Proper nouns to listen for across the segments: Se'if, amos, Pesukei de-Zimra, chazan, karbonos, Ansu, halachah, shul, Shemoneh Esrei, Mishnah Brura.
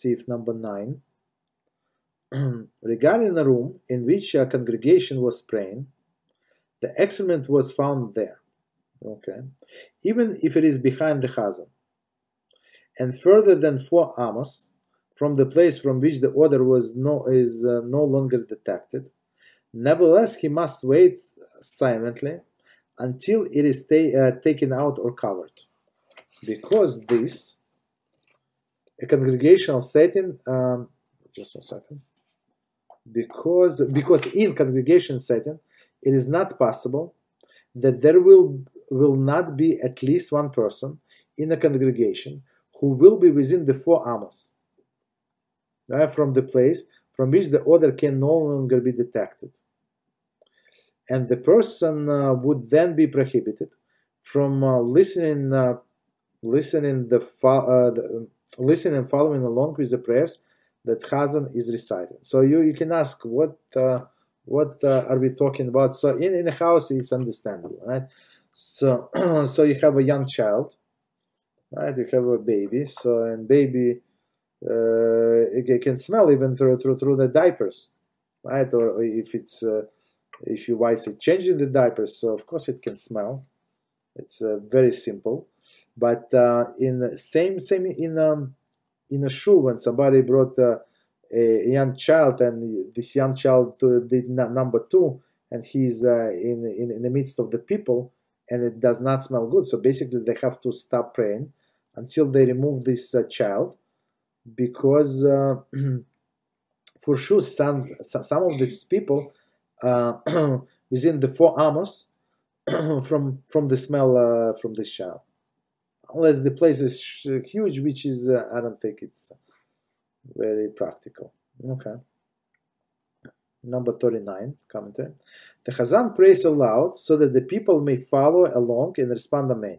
Se'if number 9. Regarding the room in which a congregation was praying, the excrement was found there, okay, even if it is behind the chazan, and further than 4 amos from the place from which the odor was no longer detected. Nevertheless, he must wait silently until it is taken out or covered, because this a congregational setting. Just a second. Because in congregation setting, it is not possible that there will not be at least one person in a congregation who will be within the 4 amos from the place from which the odor can no longer be detected, and the person would then be prohibited from listening and following along with the prayers that chazan is reciting. So you can ask what are we talking about? So in a house it's understandable, right? So so you have a young child, right? You have a baby, so and baby it can smell even through the diapers, right? Or if your wife is changing the diapers, so of course it can smell. It's very simple, but in the same in a shul, when somebody brought a young child, and this young child did number 2, and he's in the midst of the people, and it does not smell good. So basically, they have to stop praying until they remove this child, because for sure some of these people within the 4 amos from the smell from this child. Unless the place is huge, which is I don't think it's very practical. Okay. Number 39 commentary. The chazan prays aloud so that the people may follow along and respond amen.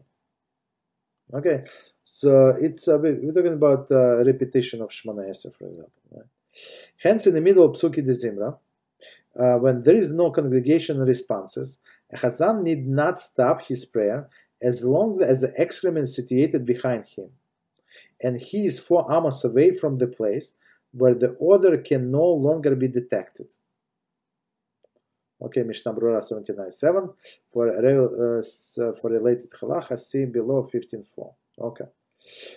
Okay. So it's we're talking about repetition of Shemoneh Esrei, for example. Right? Hence, in the middle of Pesukei de-Zimra, when there is no congregation responses, a chazan need not stop his prayer, as long as the excrement is situated behind him, and he is 4 amos away from the place where the odor can no longer be detected. Okay, Mishnah Brura 79.7 for related halachah, see below 15.4. Okay,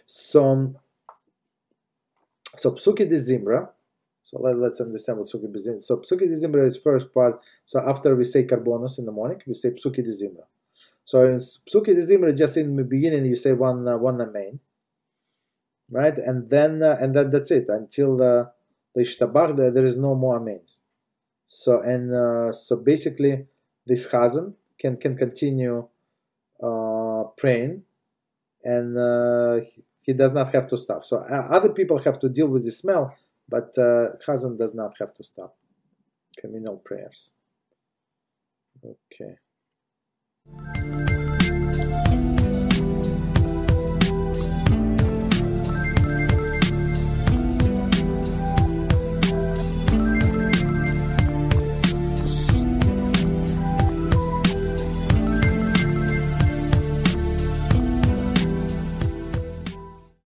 so Pesukei de-Zimra. So let's understand what Pesukei de-Zimra. So Pesukei de-Zimra is first part. So after we say karbonos in the morning, we say Pesukei de-Zimra. So in Pesukei de-Zimra, just in the beginning, you say one amen, right? And then that's it until the Ishtabakh. There is no more amen. So so basically, this chazan can continue praying, and he does not have to stop. So other people have to deal with the smell, but chazan does not have to stop. Communal prayers. Okay.